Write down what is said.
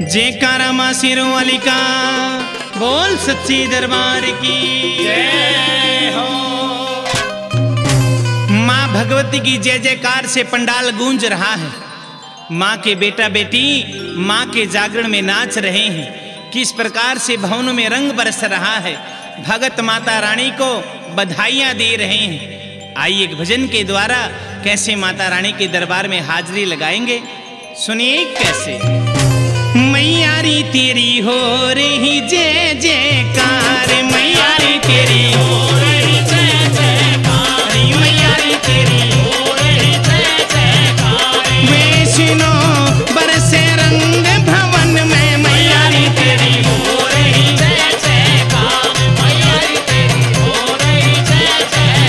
जयकारा माँ सिरोंवाली का, बोल सच्ची दरबार की जय हो। माँ भगवती की जय जयकार से पंडाल गूंज रहा है। माँ के बेटा बेटी माँ के जागरण में नाच रहे हैं। किस प्रकार से भवनों में रंग बरस रहा है। भगत माता रानी को बधाइयाँ दे रहे हैं। आइए एक भजन के द्वारा कैसे माता रानी के दरबार में हाजिरी लगाएंगे, सुनिए कैसे। मैया री तेरी हो रही जय जयकार, मैया री तेरी हो रही जय जयकार, मैया री तेरी हो रही जय जयकार। वैष्णो बरसे रंग भवन में, मैया री तेरी हो रही जय जयकार, मैया री तेरी हो रही जय जयकार।